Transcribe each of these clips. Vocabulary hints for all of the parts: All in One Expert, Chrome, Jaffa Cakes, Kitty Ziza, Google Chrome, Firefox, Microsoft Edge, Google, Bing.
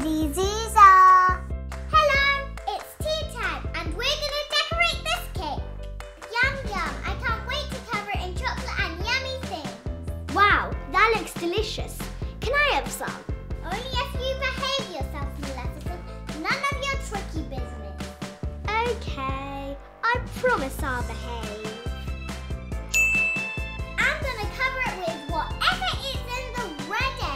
kitties these are. Hello, it's tea time and we're going to decorate this cake. Yum yum, I can't wait to cover it in chocolate and yummy things. Wow, that looks delicious. Can I have some? Only if you behave yourself, Maleficent. None of your tricky business. Okay, I promise I'll behave. I'm going to cover it with whatever is in the red egg.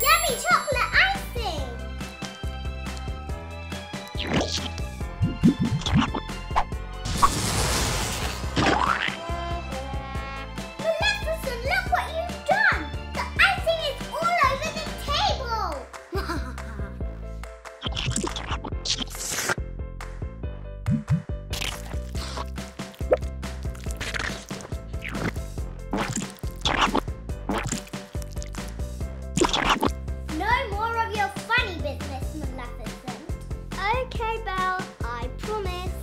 Yummy chocolate icing! Maleficent, look what you've done! The icing is all over the table! No more of your funny business, Maleficent. Okay, Belle, I promise.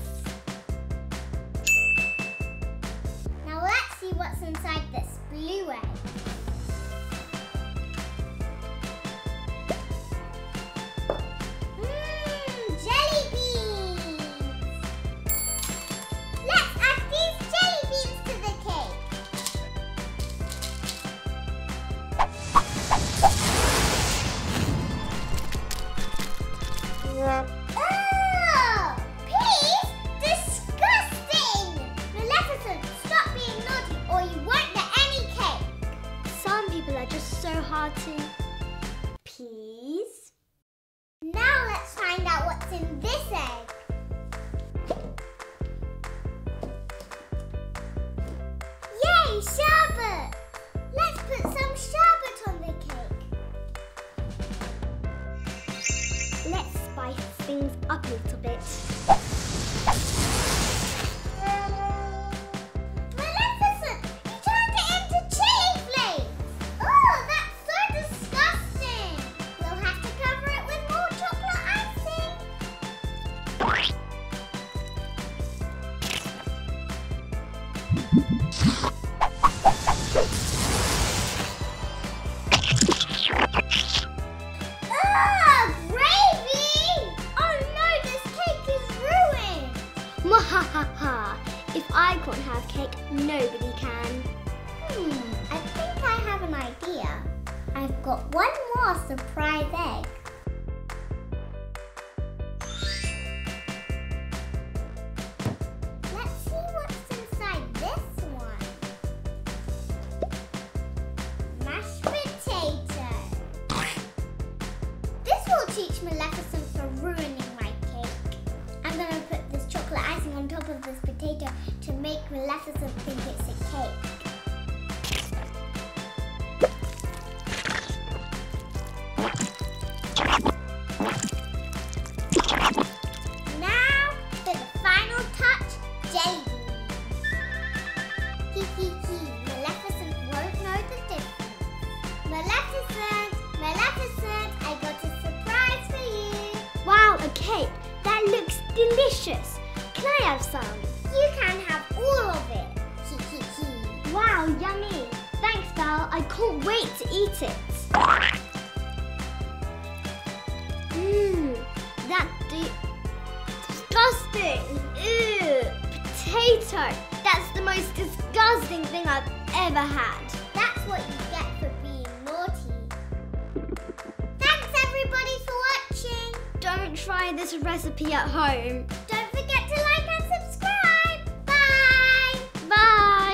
Now let's see what's inside this blue egg. Jelly beans! Let's add these jelly beans to the cake. Oh! Please! Disgusting! Maleficent, stop being naughty or you won't get any cake. Some people are just so hard to please. Now let's find out what's in this egg. Yay, sherbet! Let's put some sherbet on the cake. Let's spice things up a little bit. Maleficent, you turned it into chili flakes! Oh, that's so disgusting! We'll have to cover it with more chocolate icing. Ugh, gravy! Oh no, this cake is ruined! Mwahaha! If I can't have cake, nobody can. I think I have an idea. I've got one more surprise egg. Let's see what's inside this one. Mashed potato. This will teach Maleficent for ruining my cake. I'm going to put this chocolate icing on top of this potato to make Maleficent think it's a cake. Now for the final touch, jelly beans. Hee hee hee, Maleficent won't know the difference. Maleficent, Maleficent, I got a surprise for you. Wow, a cake! That looks delicious. Can I have some? You can have all of it. Hee hee hee. Wow, yummy! Thanks, Belle. I can't wait to eat it. Mmm, that's disgusting. Ew, potato. That's the most disgusting thing I've ever had. That's what you get for being naughty. Thanks everybody for watching. Don't try this recipe at home. Don't forget to like and subscribe. Bye. Bye.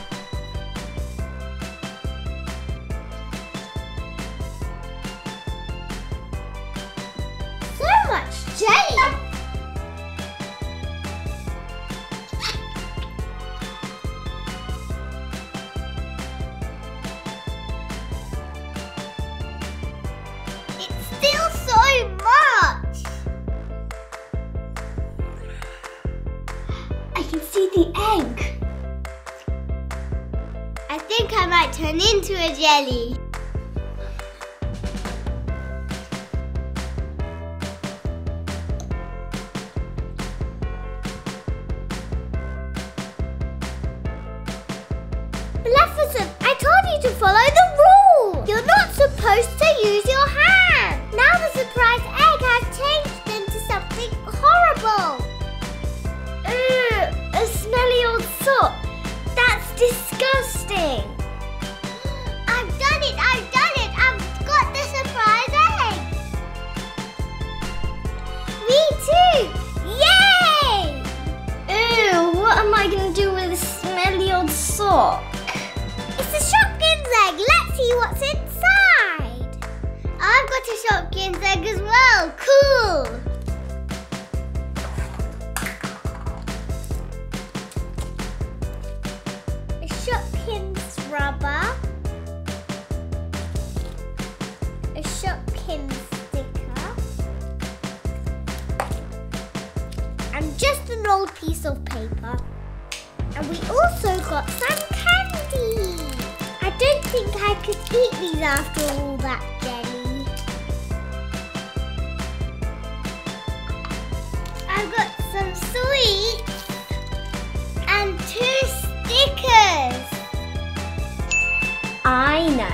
I know.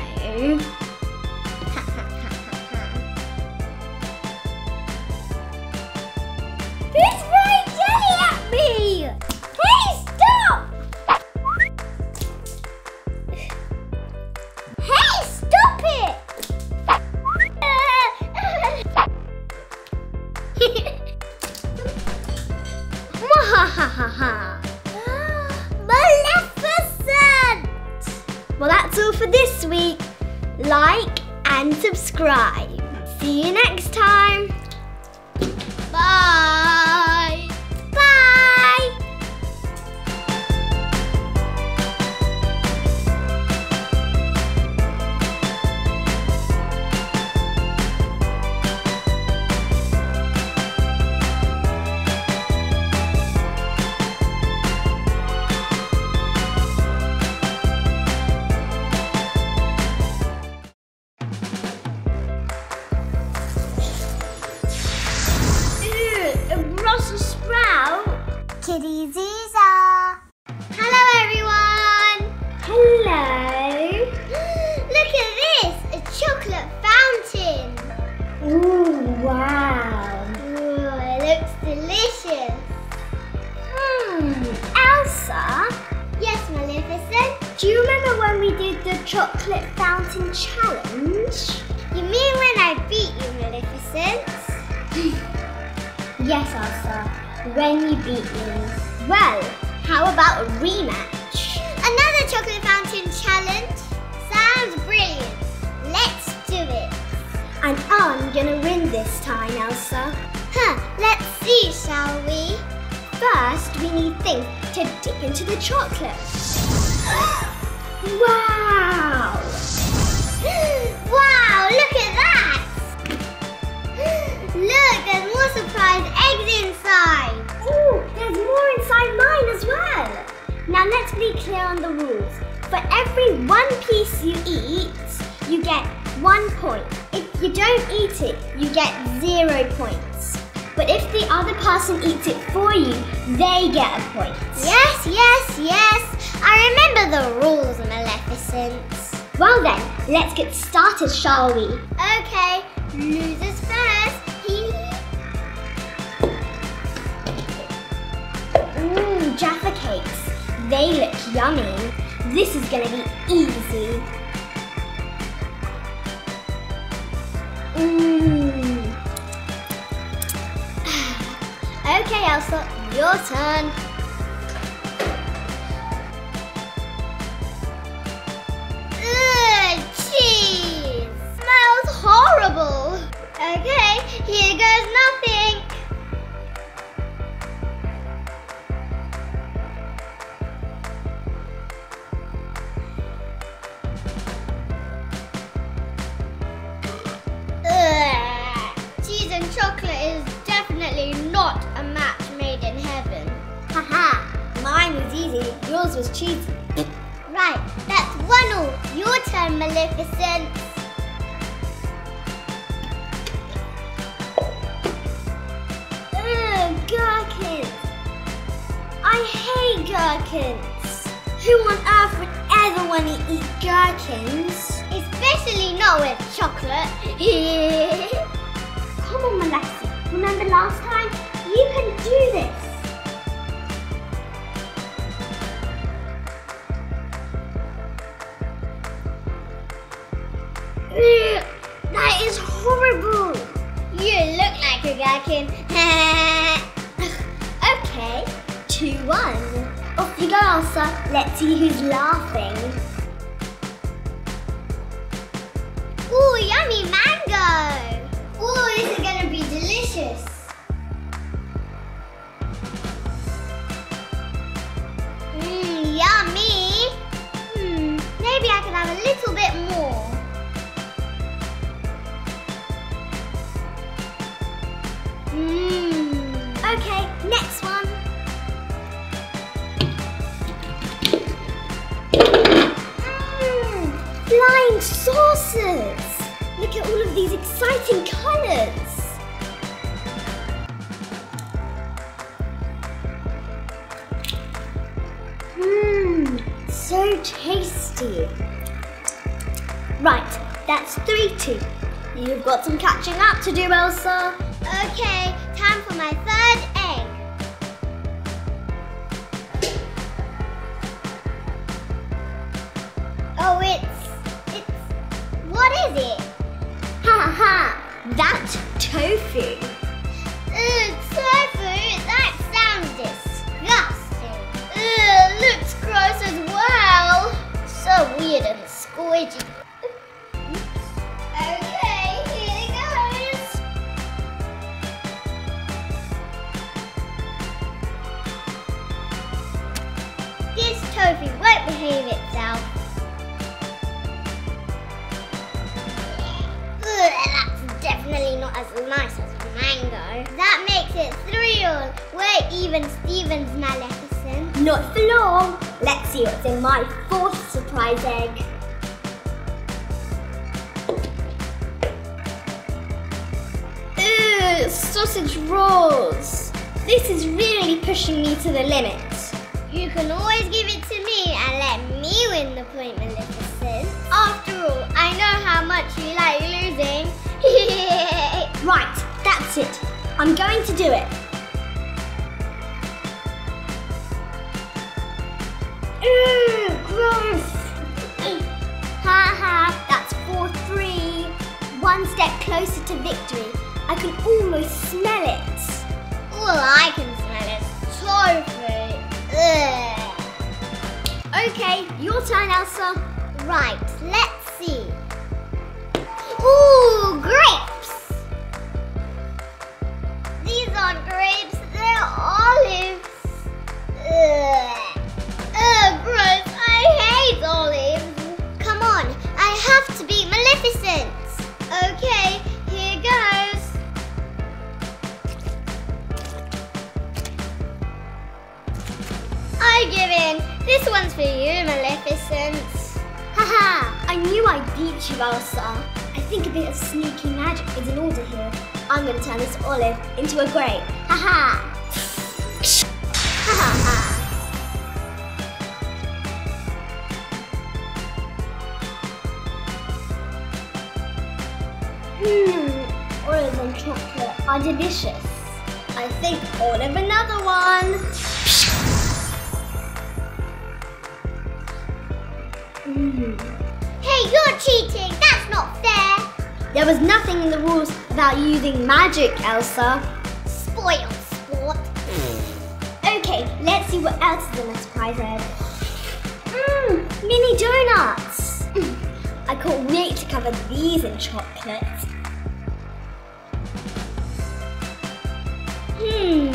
Who's throwing jelly at me? Hey, stop! Hey, stop it! Mwahahaha! Maleficent! Well, that's all for this week. Like and subscribe. See you next time. Bye! Bye! Kitty Ziza! Hello everyone! Hello! Look at this! A chocolate fountain! Ooh, wow! Ooh, it looks delicious! Elsa? Yes, Maleficent? Do you remember when we did the chocolate fountain challenge? You mean when I beat you, Maleficent? Yes, Elsa. When you beat me. Well, how about a rematch? Another chocolate fountain challenge? Sounds brilliant. Let's do it. And I'm gonna win this time, Elsa. Let's see, shall we? First, we need things to dip into the chocolate. Wow! Wow, look at that! Look, there's more surprise eggs inside. Oh, there's more inside mine as well. Now let's be clear on the rules. For every one piece you eat, you get 1 point. If you don't eat it, you get 0 points. But if the other person eats it for you, they get a point. Yes, yes, yes. I remember the rules, Maleficent. Well then, let's get started, shall we? Okay, losers first. Mmm, Jaffa Cakes. They look yummy. This is going to be easy. Mmm. Okay, Elsa, your turn. Ugh, cheese. Smells horrible. Okay, here goes nothing. Chocolate is definitely not a match made in heaven. Haha, mine was easy, yours was cheesy. Right, that's 1-1. Your turn, Maleficent. Ugh, gherkins. I hate gherkins. Who on earth would ever want to eat gherkins? Especially not with chocolate. Come on, Maleficent. Remember last time? You can do this. Ugh, that is horrible. You look like a gherkin. Okay, 2-1. Off you go, Elsa. Let's see who's laughing. Ooh, yummy mango. Oh, this is going to be delicious. Mmm, yummy. Maybe I can have a little bit more. Okay, next one. Flying saucers. Look at all of these exciting colours! So tasty! Right, that's 3-2. You've got some catching up to do, Elsa. Okay, time for my third egg. Oh, what is it? Ha ha, that's tofu. Ooh, tofu, that sounds disgusting. Ooh, looks gross as well. So weird and squidgy. Okay, here it goes. This tofu won't behave itself. That's definitely not as nice as mango. That makes it 3-all. We're even Stevens, Maleficent. Not for long. Let's see what's in my fourth surprise egg. Ooh, sausage rolls. This is really pushing me to the limit. You can always give it to me and let me win the point, Maleficent. After all, I know how much you like losing. Right, that's it. I'm going to do it. Ooh, gross. Ha ha, that's 4-3. One step closer to victory. I can almost smell it. All I can smell is tofu. Ugh. Okay, your turn, Elsa. Right, let's see. Ooh, grapes. These aren't grapes, they're olives. Ugh. Gross, I hate olives. Come on, I have to beat Maleficent. Okay, here goes. I give in. This one's for you, Maleficent. Haha, I knew I'd beat you, Elsa. I think a bit of sneaky magic is in order here. I'm going to turn this olive into a grape. Haha. Haha. Olive and chocolate are delicious. I think olive another one. Hey, you're cheating. That's not fair. There was nothing in the rules about using magic, Elsa. Spoiled sport. Okay, let's see what else is in the surprise egg. Mini donuts. I can't wait to cover these in chocolate. Ooh,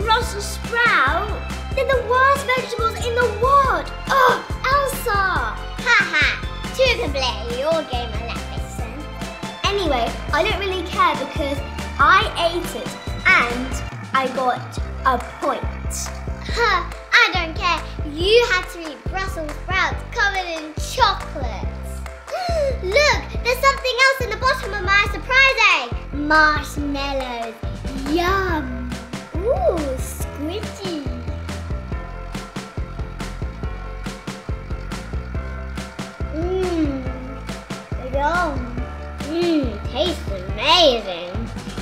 Brussels sprout? They're the worst vegetables in the world! Oh, Elsa! Haha, two can play your game, Maleficent. Anyway, I don't really care because I ate it and I got a point. Huh, I don't care. You had to eat Brussels sprouts covered in chocolate. Look, there's something else in the bottom of my surprise egg. Marshmallows. Yum. Ooh, squidgy. Yum. Tastes amazing.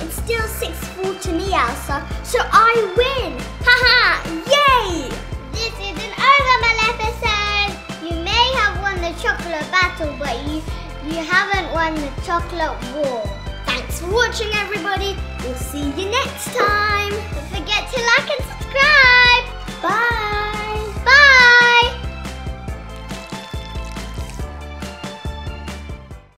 It's still 6-4 to me, Elsa, so I win. Haha, yay! This isn't over, Maleficent. You may have won the chocolate battle, but you haven't won the chocolate war. Thanks for watching, everybody. We'll see you next time. Don't forget to like and subscribe. Bye.